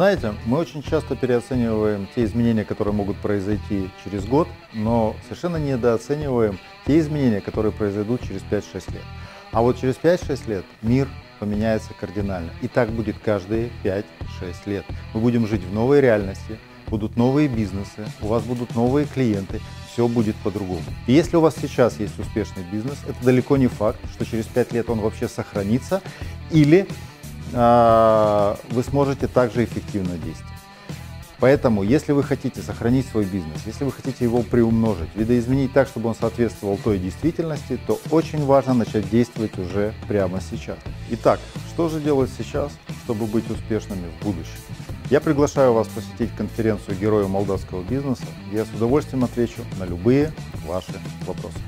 знаете, мы очень часто переоцениваем те изменения, которые могут произойти через год, но совершенно недооцениваем те изменения, которые произойдут через 5-6 лет. А вот через 5-6 лет мир поменяется кардинально. И так будет каждые 5-6 лет. Мы будем жить в новой реальности, будут новые бизнесы, у вас будут новые клиенты, все будет по-другому. И если у вас сейчас есть успешный бизнес, это далеко не факт, что через 5 лет он вообще сохранится, или вы сможете также эффективно действовать. Поэтому, если вы хотите сохранить свой бизнес, если вы хотите его приумножить, видоизменить так, чтобы он соответствовал той действительности, то очень важно начать действовать уже прямо сейчас. Итак, что же делать сейчас, чтобы быть успешными в будущем? Я приглашаю вас посетить конференцию «Герои молдавского бизнеса». Я с удовольствием отвечу на любые ваши вопросы.